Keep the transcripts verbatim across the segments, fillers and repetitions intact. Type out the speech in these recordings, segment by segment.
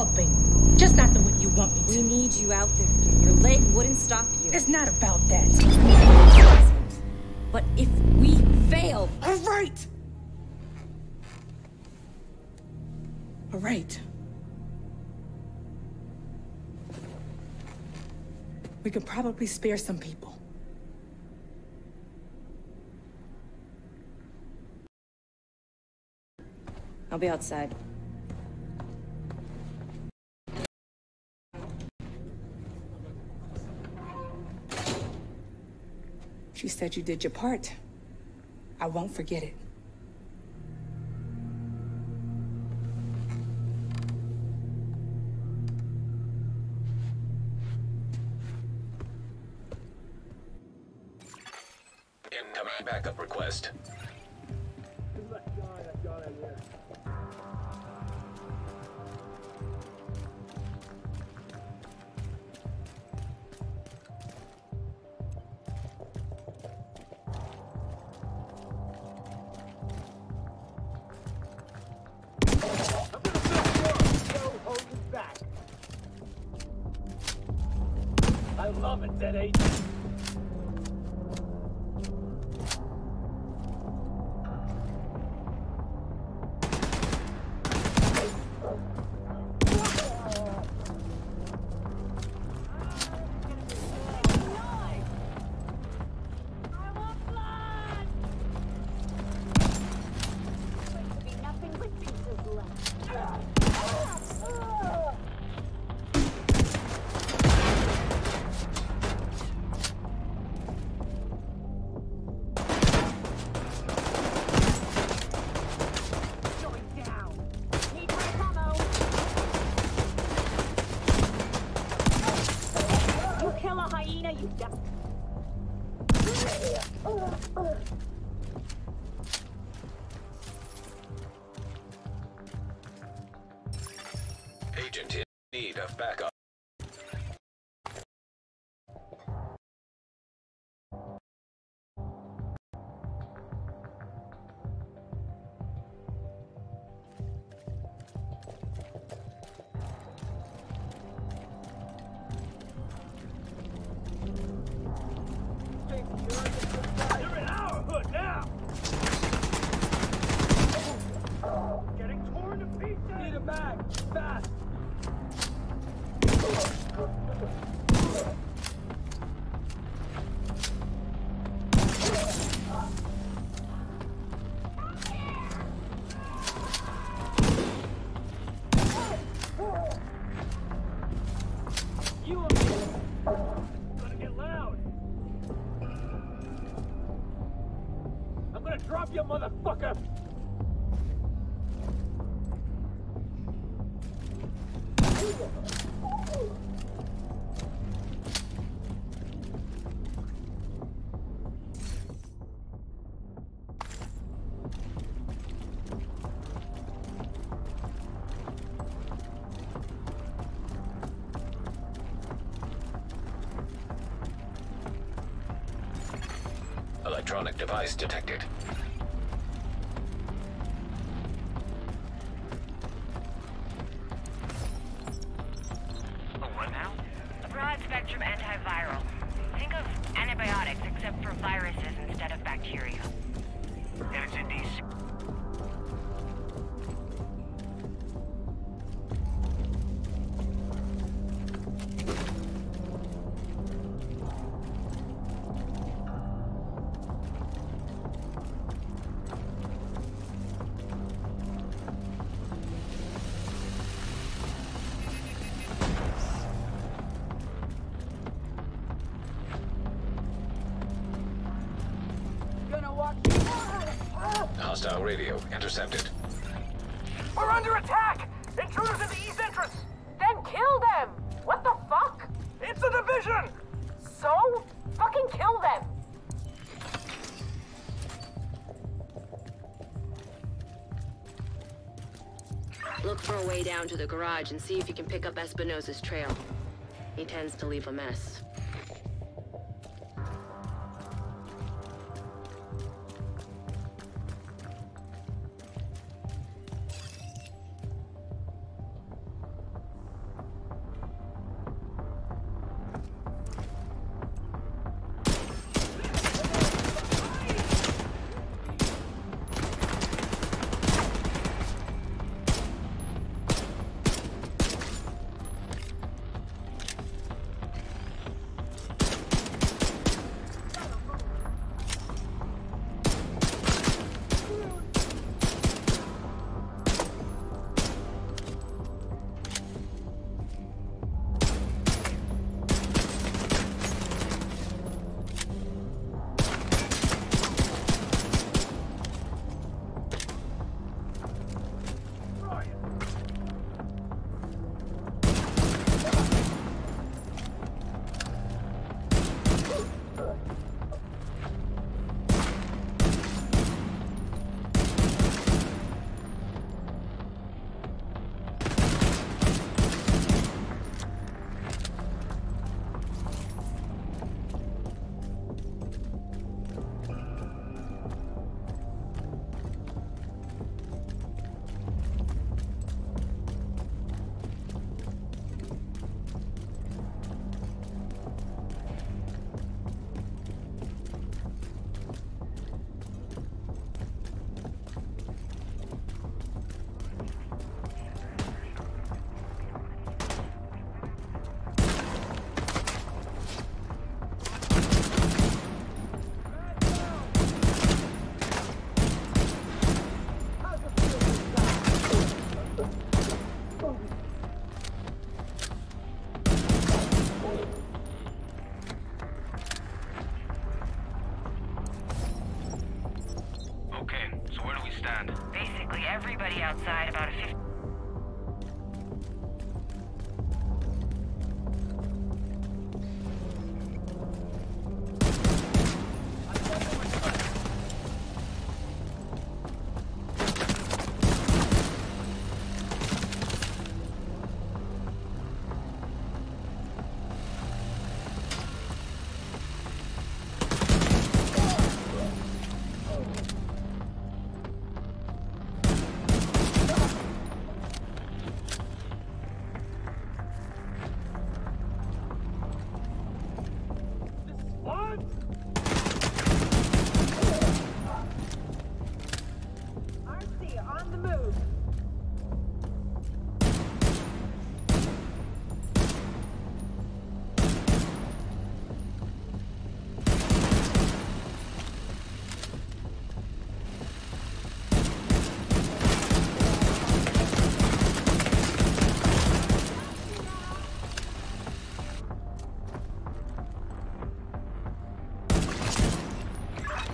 helping. Just not the way you want me to. We need you out there. Your leg wouldn't stop you. It's not about that. But if we fail... All right! All right. We could probably spare some people. I'll be outside. She said you did your part. I won't forget it. Incoming backup request. Electronic device detected. What now? Broad spectrum antiviral. Think of antibiotics except for viruses instead of bacteria. It's a decent. Hostile radio intercepted. We're under attack! Intruders in the east entrance! Then kill them! What the fuck? It's a division! So? Fucking kill them! Look for a way down to the garage and see if you can pick up Espinoza's trail. He tends to leave a mess.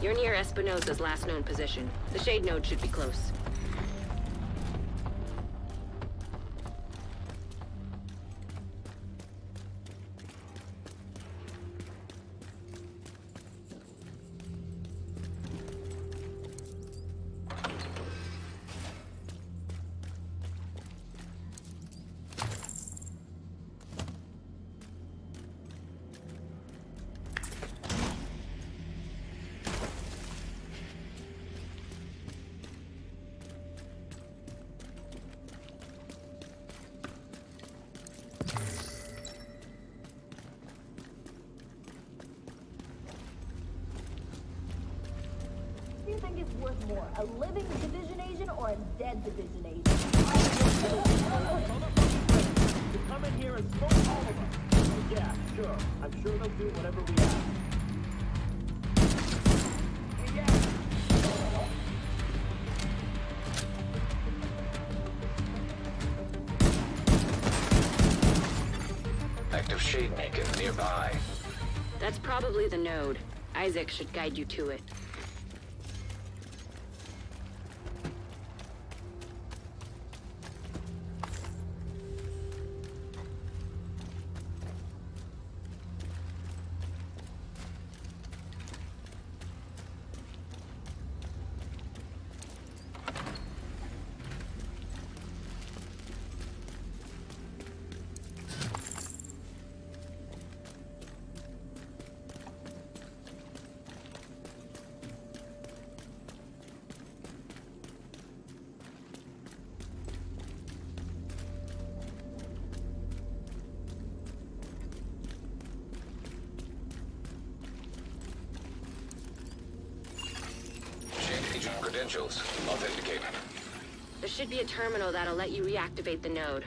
You're near Espinoza's last known position. The Shade node should be close. A living division agent or a dead division agent? To come in here and smoke all of us. Yeah, sure. I'm sure they'll do whatever we ask. Active Shade Beacon nearby. That's probably the node. Isaac should guide you to it. Authenticated. There should be a terminal that'll let you reactivate the node.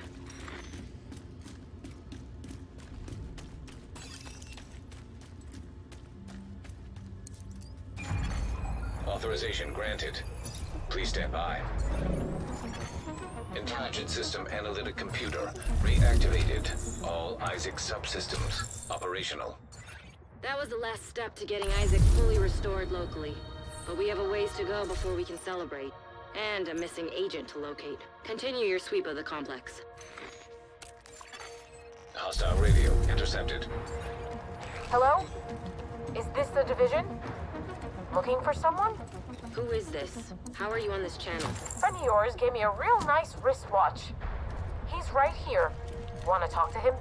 Authorization granted. Please stand by. Intelligent system analytic computer reactivated. All Isaac subsystems operational. That was the last step to getting Isaac fully restored locally. But we have a ways to go before we can celebrate. And a missing agent to locate. Continue your sweep of the complex. Hostile radio intercepted. Hello? Is this the division? Looking for someone? Who is this? How are you on this channel? A friend of yours gave me a real nice wristwatch. He's right here. Wanna talk to him?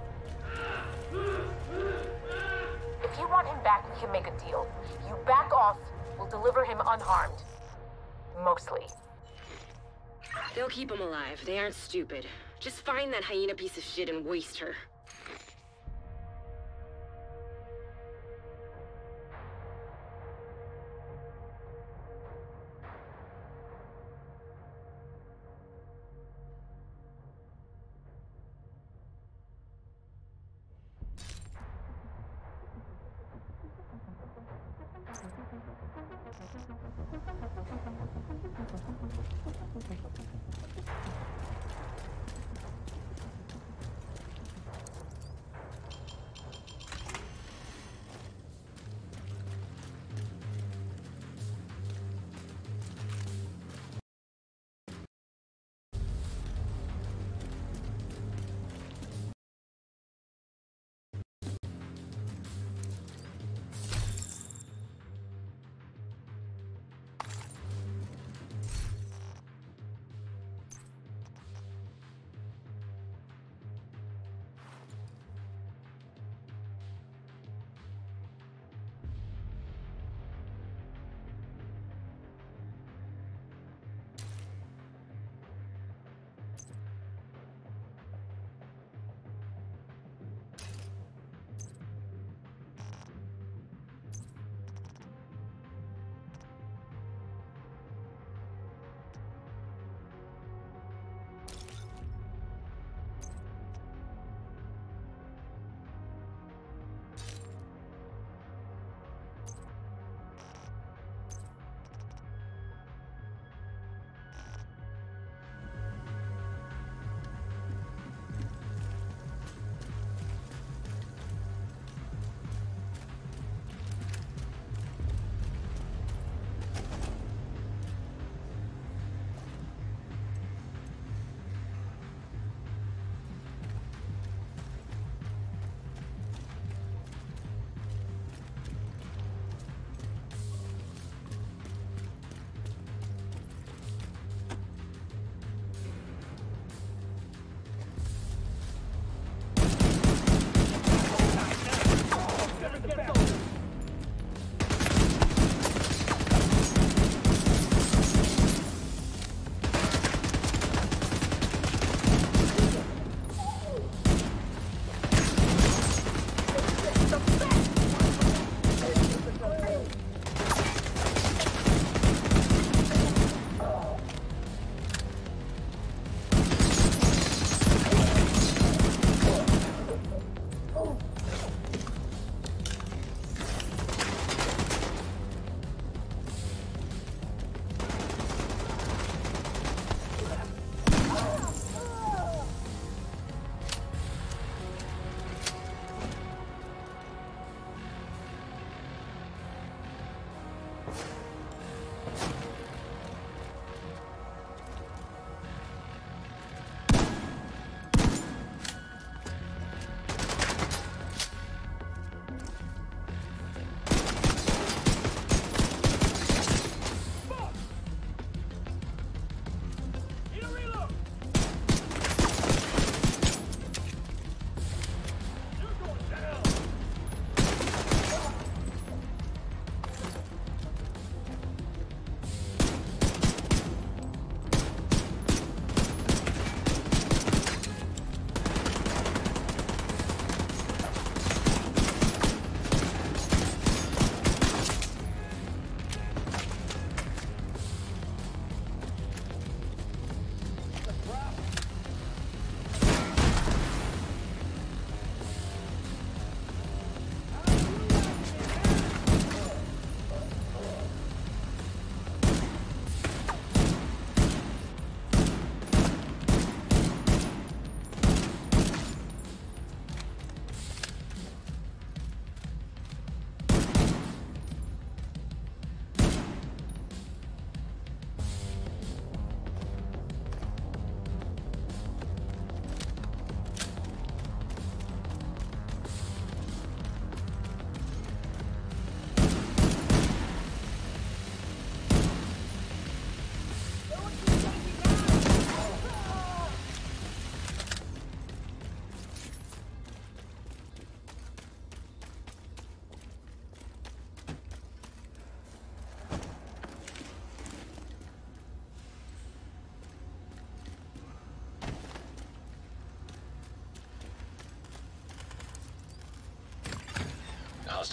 If you want him back, we can make a deal. You back off. We'll deliver him unharmed. Mostly. They'll keep him alive. They aren't stupid. Just find that hyena piece of shit and waste her.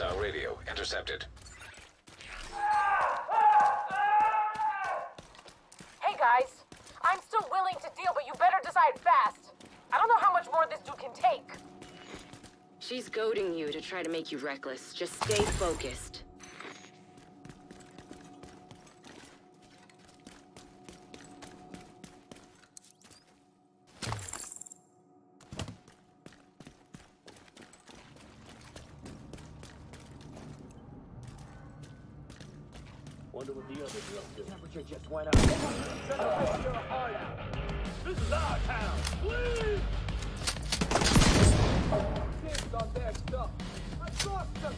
Hostile radio intercepted. Hey guys, I'm still willing to deal, but you better decide fast. I don't know how much more this dude can take. She's goading you to try to make you reckless. Just stay focused. Wonder what the other girl did. Temperature just went up. This is our town. Please! Kids on their stuff. I lost them.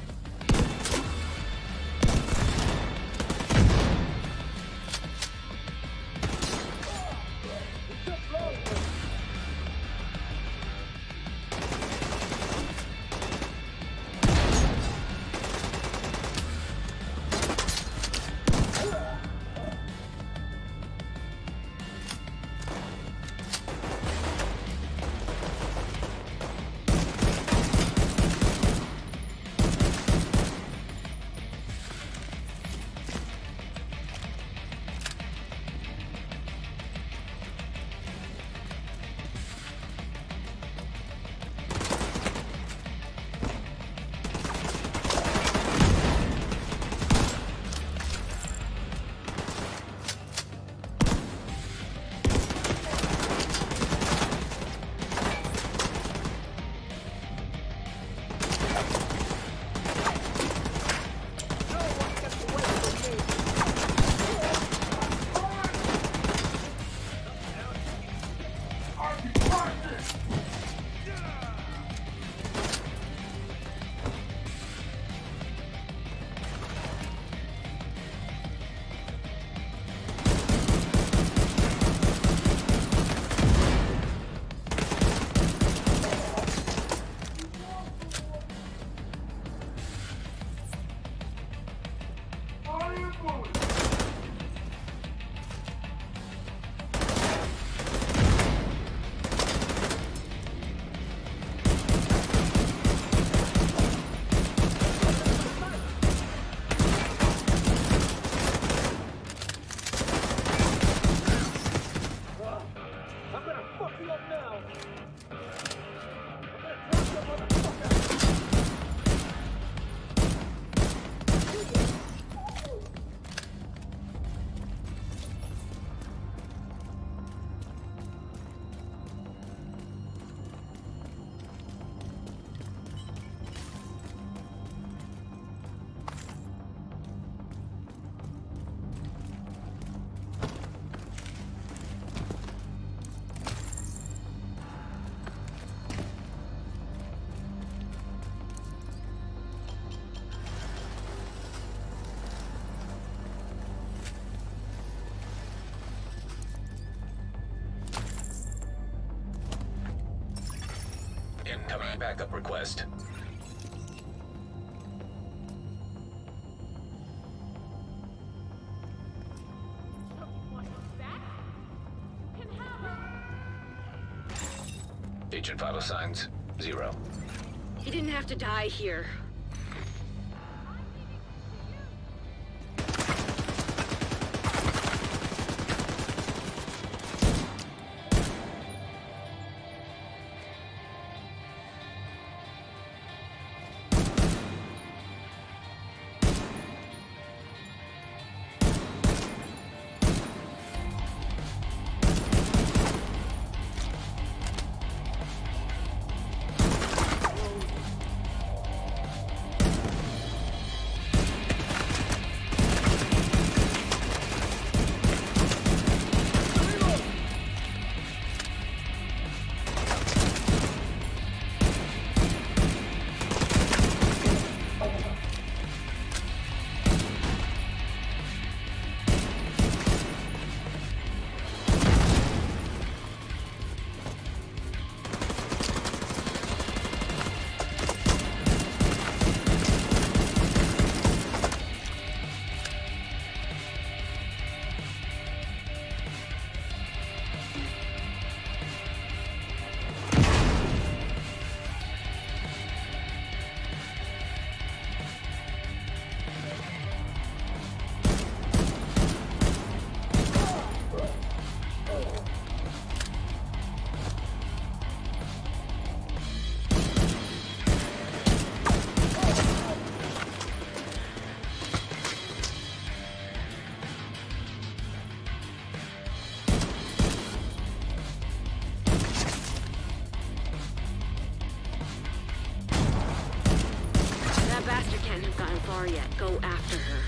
Incoming backup request. Agent Vital signs zero. He didn't have to die here. can't have gotten far yet. Go after her.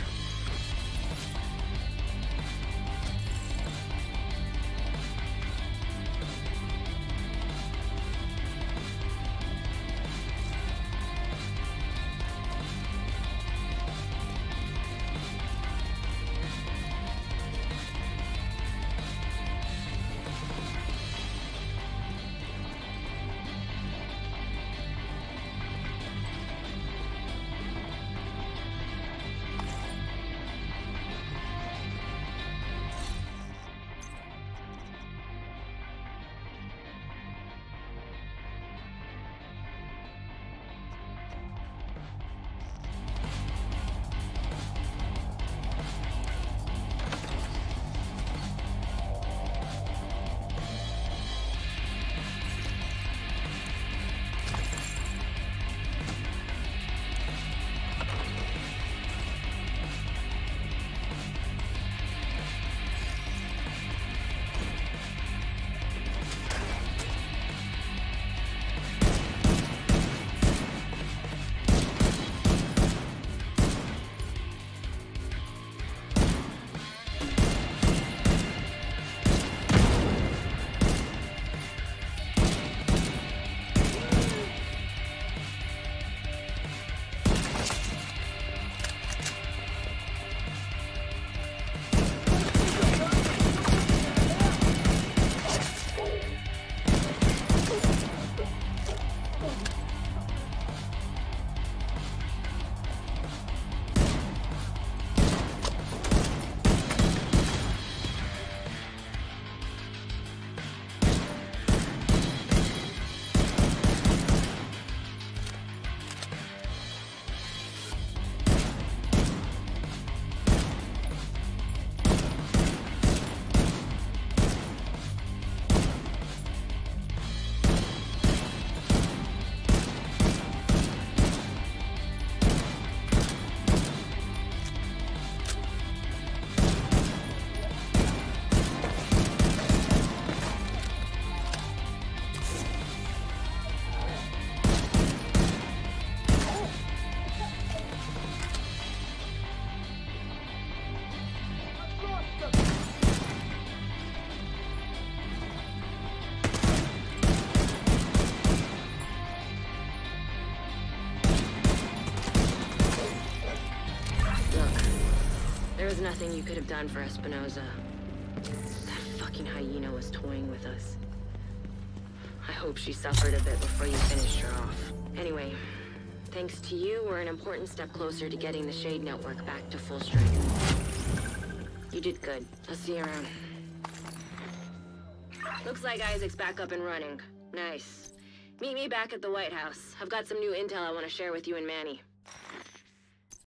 There's nothing you could have done for Espinoza. That fucking hyena was toying with us. I hope she suffered a bit before you finished her off. Anyway, thanks to you, we're an important step closer to getting the Shade Network back to full strength. You did good. I'll see you around. Looks like Isaac's back up and running. Nice. Meet me back at the White House. I've got some new intel I want to share with you and Manny.